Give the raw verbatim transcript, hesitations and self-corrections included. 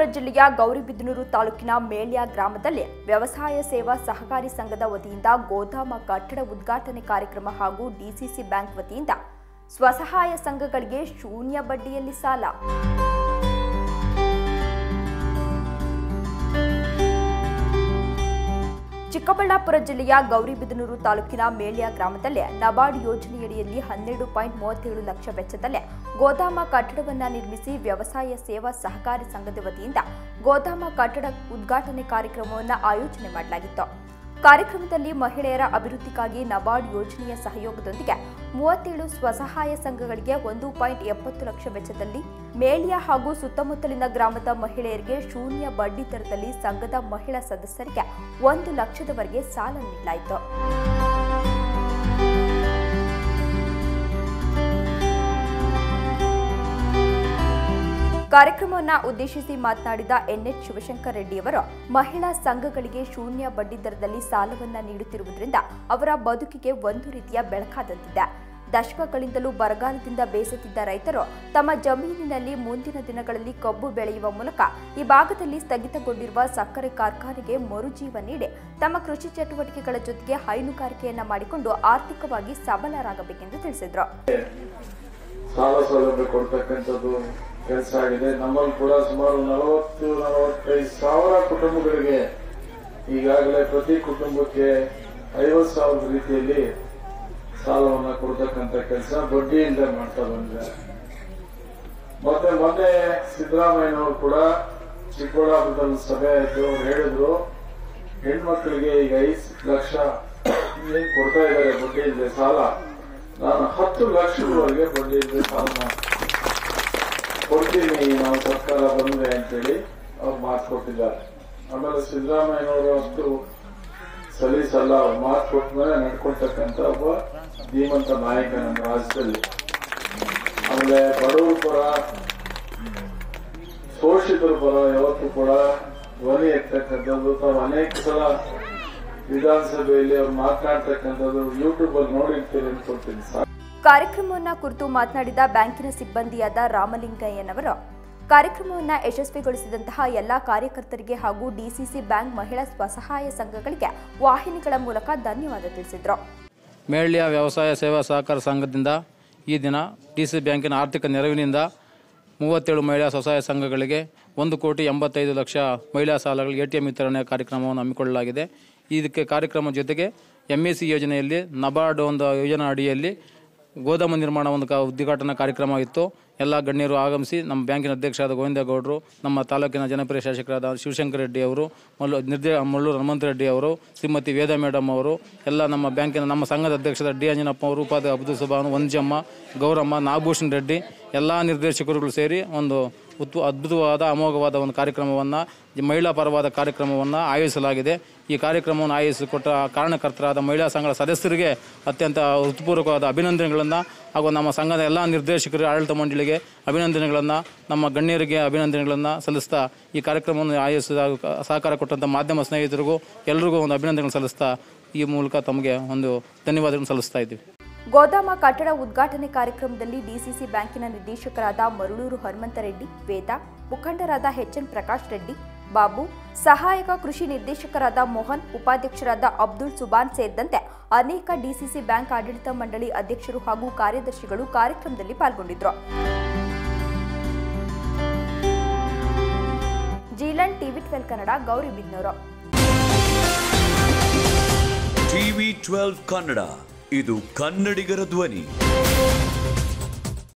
ವಿಜಯಪುರ ಜಿಲ್ಲೆಯ ಗೌರಿಬಿದನೂರು ತಾಲೂಕಿನ ಮೇಳ್ಯ ಗ್ರಾಮದಲ್ಲಿ ವ್ಯವಸಾಯ ಸೇವಾ ಸಹಕಾರಿ ಸಂಘದ ವತಿಯಿಂದ ಗೋದಾಮ ಕಟ್ಟಡ ಉದ್ಘಾಟನೆ ಕಾರ್ಯಕ್ರಮ ಹಾಗೂ ಡಿಸಿಸಿ ಬ್ಯಾಂಕ್ ವತಿಯಿಂದ ಸ್ವಸಹಾಯ ಸಂಘಗಳಿಗೆ ಶೂನ್ಯ ಬಡ್ಡಿಯಲ್ಲಿ ಸಾಲ. ಚಿಕ್ಕಬಳ್ಳಾಪುರ ಜಿಲ್ಲೆಯ ಗೌರಿಬಿದನೂರು ತಾಲೂಕಿನ ಮೇಳ್ಯ ಗ್ರಾಮದಲ್ಲಿ ನಬಾರ್ಡ್ ಯೋಜನೆಯಡಿಯಲ್ಲಿ ಹನ್ನೆರಡು ಪಾಯಿಂಟ್ ಮೂವತ್ತೇಳು ಲಕ್ಷ ವೆಚ್ಚದಲ್ಲಿ ಗೋದಾಮ ಕಟ್ಟಡವನ್ನು ನಿರ್ಮಿಸಿ ವ್ಯವಸಾಯ ಸೇವಾ ಸಹಕಾರಿ ಸಂಘದ ವತಿಯಿಂದ ಗೋದಾಮ ಕಟ್ಟಡ ಉದ್ಘಾಟನೆ ಕಾರ್ಯಕ್ರಮವನ್ನು ಆಯೋಜನೆ ಮಾಡಲಾಗಿತ್ತು. ಕಾರ್ಯಕ್ರಮದಲ್ಲಿ ಮಹಿಳೆಯರ ಅಭಿವೃದ್ಧಿಗಾಗಿ ನಬಾರ್ಡ್ ಯೋಜನೆಯ ಸಹಯೋಗದೊಂದಿಗೆ ಮೂವತ್ತೇಳು ಸ್ವಸಹಾಯ ಸಂಘಗಳಿಗೆ ಒಂದು ಪಾಯಿಂಟ್ ಎಪ್ಪತ್ತು ಲಕ್ಷ ವೆಚ್ಚದಲ್ಲಿ ಮೇಳ್ಯ ಹಾಗೂ ಸುತ್ತಮುತ್ತಲಿನ ಗ್ರಾಮದ ಮಹಿಳೆಯರಿಗೆ ಶೂನ್ಯ ಬಡ್ಡಿ ದರದಲ್ಲಿ ಸಂಘದ ಮಹಿಳಾ ಸದಸ್ಯರಿಗೆ ಒಂದು ಲಕ್ಷದವರೆಗೆ ಸಾಲ ನೀಡಲಾಯಿತು. ಕಾರ್ಯಕ್ರಮವನ್ನು ಉದ್ದೇಶಿಸಿ ಮಾತನಾಡಿದ ಎನ್ ಎಚ್ ಶಿವಶಂಕರ್ ರೆಡ್ಡಿಯವರು, ಮಹಿಳಾ ಸಂಘಗಳಿಗೆ ಶೂನ್ಯ ಬಡ್ಡಿ ದರದಲ್ಲಿ ಸಾಲವನ್ನು ನೀಡುತ್ತಿರುವುದರಿಂದ ಅವರ ಬದುಕಿಗೆ ಒಂದು ರೀತಿಯ ಬೆಳಕಾದಂತಿದೆ. ದಶಕಗಳಿಂದಲೂ ಬರಗಾಲದಿಂದ ಬೇಸತ್ತಿದ್ದ ರೈತರು ತಮ್ಮ ಜಮೀನಿನಲ್ಲಿ ಮುಂದಿನ ದಿನಗಳಲ್ಲಿ ಕಬ್ಬು ಬೆಳೆಯುವ ಮೂಲಕ ಈ ಭಾಗದಲ್ಲಿ ಸ್ಥಗಿತಗೊಂಡಿರುವ ಸಕ್ಕರೆ ಕಾರ್ಖಾನೆಗೆ ಮರುಜೀವ ನೀಡಿ ತಮ್ಮ ಕೃಷಿ ಚಟುವಟಿಕೆಗಳ ಜೊತೆಗೆ ಹೈನುಗಾರಿಕೆಯನ್ನು ಮಾಡಿಕೊಂಡು ಆರ್ಥಿಕವಾಗಿ ಸಬಲರಾಗಬೇಕೆಂದು ತಿಳಿಸಿದರು. ಕೆಲಸ ಆಗಿದೆ. ನಮ್ಮಲ್ಲಿ ಕೂಡ ಸುಮಾರು ನಲವತ್ತು ನಲವತ್ತೈದು ಸಾವಿರ ಕುಟುಂಬಗಳಿಗೆ ಈಗಾಗಲೇ ಪ್ರತಿ ಕುಟುಂಬಕ್ಕೆ ಐವತ್ತು ಸಾವಿರದ ರೀತಿಯಲ್ಲಿ ಸಾಲವನ್ನು ಕೊಡ್ತಕ್ಕಂಥ ಕೆಲಸ ಬಡ್ಡಿಯಿಂದ ಮಾಡ್ತಾ ಬಂದಿದ್ದಾರೆ. ಮತ್ತೆ ಮೊನ್ನೆ ಸಿದ್ದರಾಮಯ್ಯನವರು ಕೂಡ ಚಿಕ್ಕಬಳ್ಳಾಪುರದಲ್ಲಿ ಸಭೆ ಆಯಿತು. ಅವ್ರು ಹೇಳಿದ್ರು ಹೆಣ್ಮಕ್ಳಿಗೆ ಈಗ ಐದು ಲಕ್ಷ ಏನ್ ಕೊಡ್ತಾ ಇದ್ದಾರೆ ಬಡ್ಡಿ ಇಲ್ಲದೆ ಸಾಲ, ನಾನು ಹತ್ತು ಲಕ್ಷದವರೆಗೆ ಬಡ್ಡಿ ಇಲ್ಲದೆ ಸಾಲ ಕೊಡ್ತೀನಿ ನಾವು ಸರ್ಕಾರ ಬಂದ್ರೆ ಅಂತೇಳಿ ಅವ್ರು ಮಾತು ಕೊಟ್ಟಿದ್ದಾರೆ. ಆಮೇಲೆ ಸಿದ್ದರಾಮಯ್ಯನವರು ಅಷ್ಟು ಸಲೀಸಲ್ಲ, ಅವ್ರು ಮಾತು ಕೊಟ್ಟ ಮೇಲೆ ನಡ್ಕೊಳ್ತಕ್ಕಂಥ ಒಬ್ಬ ಧೀಮಂತ ನಾಯಕ ನಮ್ಮ ರಾಜ್ಯದಲ್ಲಿ. ಆಮೇಲೆ ಬಡವರ ಪರ ಶೋಷಿತರ ಪರ ಯಾವತ್ತೂ ಕೂಡ ಧ್ವನಿ ಎತ್ತಕ್ಕಂಥದ್ದು ತಾವು ಅನೇಕ ಸಲ ವಿಧಾನಸಭೆಯಲ್ಲಿ ಅವ್ರು ಮಾತನಾಡ್ತಕ್ಕಂಥದ್ದು ಯೂಟ್ಯೂಬಲ್ಲಿ ನೋಡಿರ್ತೀರಿ ಅನ್ಕೊಳ್ತೀನಿ. ಕಾರ್ಯಕ್ರಮವನ್ನು ಕುರಿತು ಮಾತನಾಡಿದ ಬ್ಯಾಂಕಿನ ಸಿಬ್ಬಂದಿಯಾದ ರಾಮಲಿಂಗಯ್ಯನವರು, ಕಾರ್ಯಕ್ರಮವನ್ನು ಯಶಸ್ವಿಗೊಳಿಸಿದಂತಹ ಎಲ್ಲ ಕಾರ್ಯಕರ್ತರಿಗೆ ಹಾಗೂ ಡಿಸಿಸಿ ಬ್ಯಾಂಕ್ ಮಹಿಳಾ ಸ್ವಸಹಾಯ ಸಂಘಗಳಿಗೆ ವಾಹಿನಿಗಳ ಮೂಲಕ ಧನ್ಯವಾದ ತಿಳಿಸಿದರು. ಮೇಳ್ಯ ವ್ಯವಸಾಯ ಸೇವಾ ಸಹಕಾರ ಸಂಘದಿಂದ ಈ ದಿನ ಡಿಸಿಸಿ ಬ್ಯಾಂಕಿನ ಆರ್ಥಿಕ ನೆರವಿನಿಂದ ಮೂವತ್ತೇಳು ಮಹಿಳಾ ಸ್ವಸಹಾಯ ಸಂಘಗಳಿಗೆ ಒಂದು ಕೋಟಿ ಎಂಬತ್ತೈದು ಲಕ್ಷ ಮಹಿಳಾ ಸಾಲಗಳಿಗೆ ಎಟಿಎಂ ವಿತರಣೆ ಕಾರ್ಯಕ್ರಮವನ್ನು ಹಮ್ಮಿಕೊಳ್ಳಲಾಗಿದೆ. ಇದಕ್ಕೆ ಕಾರ್ಯಕ್ರಮ ಜೊತೆಗೆ ಎಂಇಸಿ ಯೋಜನೆಯಲ್ಲಿ ನಬಾರ್ಡ್ ಒಂದು ಯೋಜನಾ ಅಡಿಯಲ್ಲಿ ಗೋದಾಮ ನಿರ್ಮಾಣ ಒಂದು ಉದ್ಘಾಟನಾ ಕಾರ್ಯಕ್ರಮ ಇತ್ತು. ಎಲ್ಲ ಗಣ್ಯರು ಆಗಮಿಸಿ ನಮ್ಮ ಬ್ಯಾಂಕಿನ ಅಧ್ಯಕ್ಷರಾದ ಗೋವಿಂದಾ ಗೌಡರು, ನಮ್ಮ ತಾಲೂಕಿನ ಜನಪ್ರಿಯ ಶಾಸಕರಾದ ಶಿವಶಂಕರ್ ರೆಡ್ಡಿ ಅವರು, ಮಲ್ಲು ನಿರ್ದೇ ಮಲ್ಲೂರು ಹನುಮಂತ ರೆಡ್ಡಿ ಅವರು, ಶ್ರೀಮತಿ ವೇದಾ ಮೇಡಮ್ ಅವರು, ಎಲ್ಲ ನಮ್ಮ ಬ್ಯಾಂಕಿನ ನಮ್ಮ ಸಂಘದ ಅಧ್ಯಕ್ಷರಾದ ಡಿ ಎನ್ ನಪ್ಪಾ ಅವರು, ಉಪಾಧ್ಯಕ್ಷ ಅಬ್ದುಲ್ ಸುಬಾನ್, ವಂಜಮ್ಮ, ಗೌರಮ್ಮ, ನಾಗಭೂಷಣ್ ರೆಡ್ಡಿ ಎಲ್ಲ ನಿರ್ದೇಶಕರುಗಳು ಸೇರಿ ಒಂದು ಉತ್ ಅದ್ಭುತವಾದ ಅಮೋಘವಾದ ಒಂದು ಕಾರ್ಯಕ್ರಮವನ್ನು, ಮಹಿಳಾ ಪರವಾದ ಕಾರ್ಯಕ್ರಮವನ್ನು ಆಯೋಜಿಸಲಾಗಿದೆ. ಈ ಕಾರ್ಯಕ್ರಮವನ್ನು ಆಯೋಜಿಸಿಕೊಟ್ಟ ಕಾರಣಕರ್ತರಾದ ಮಹಿಳಾ ಸಂಘದ ಸದಸ್ಯರಿಗೆ ಅತ್ಯಂತ ಹೃತ್ಪೂರ್ವಕವಾದ ಅಭಿನಂದನೆಗಳನ್ನು ಹಾಗೂ ನಮ್ಮ ಸಂಘದ ಎಲ್ಲ ನಿರ್ದೇಶಕರು, ಆಡಳಿತ ಮಂಡಳಿಗೆ ಅಭಿನಂದನೆಗಳನ್ನು, ನಮ್ಮ ಗಣ್ಯರಿಗೆ ಅಭಿನಂದನೆಗಳನ್ನು ಸಲ್ಲಿಸ್ತಾ ಈ ಕಾರ್ಯಕ್ರಮವನ್ನು ಆಯೋಜಿಸಿದ ಸಹಕಾರ ಕೊಟ್ಟಂಥ ಮಾಧ್ಯಮ ಸ್ನೇಹಿತರಿಗೂ ಎಲ್ಲರಿಗೂ ಒಂದು ಅಭಿನಂದನೆಗಳನ್ನು ಸಲ್ಲಿಸ್ತಾ ಈ ಮೂಲಕ ತಮಗೆ ಒಂದು ಧನ್ಯವಾದಗಳನ್ನು ಸಲ್ಲಿಸ್ತಾ ಇದ್ದೀವಿ. ಗೋದಾಮ ಕಟ್ಟಡ ಉದ್ಘಾಟನೆ ಕಾರ್ಯಕ್ರಮದಲ್ಲಿ ಡಿಸಿಸಿ ಬ್ಯಾಂಕಿನ ನಿರ್ದೇಶಕರಾದ ಮರಳೂರು ಹನುಮಂತ ರೆಡ್ಡಿ, ವೇದ ಮುಖಂಡರಾದ ಎಚ್ ಎನ್ ಪ್ರಕಾಶ್ ರೆಡ್ಡಿ, ಬಾಬು, ಸಹಾಯಕ ಕೃಷಿ ನಿರ್ದೇಶಕರಾದ ಮೋಹನ್, ಉಪಾಧ್ಯಕ್ಷರಾದ ಅಬ್ದುಲ್ ಸುಬಾನ್ ಸೇರಿದಂತೆ ಅನೇಕ ಡಿಸಿಸಿ ಬ್ಯಾಂಕ್ ಆಡಳಿತ ಮಂಡಳಿ ಅಧ್ಯಕ್ಷರು ಹಾಗೂ ಕಾರ್ಯದರ್ಶಿಗಳು ಕಾರ್ಯಕ್ರಮದಲ್ಲಿ ಪಾಲ್ಗೊಂಡಿದ್ದರು. ಜಿಲನ್ TV twelve Kannada, Gauribidanur. TV twelve Kannada, ಇದು ಕನ್ನಡಿಗರ ಧ್ವನಿ.